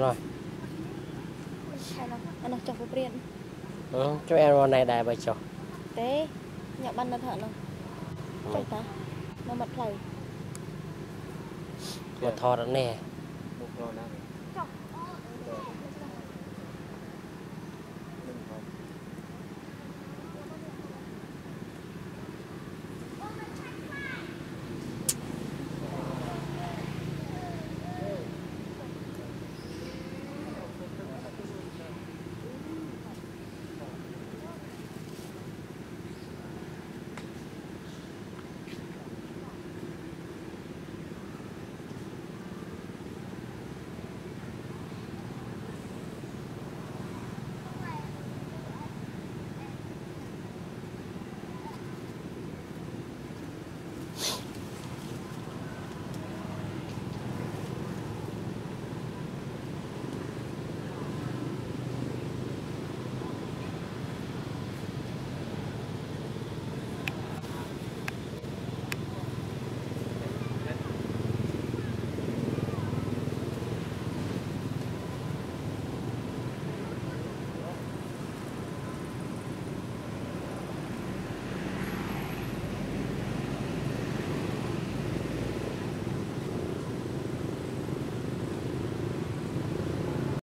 rồi anh cho phù biển cho em này đài bài trò té nhậu ban nó thợ nó phải ta nó mặt thầy mà thò ra nè.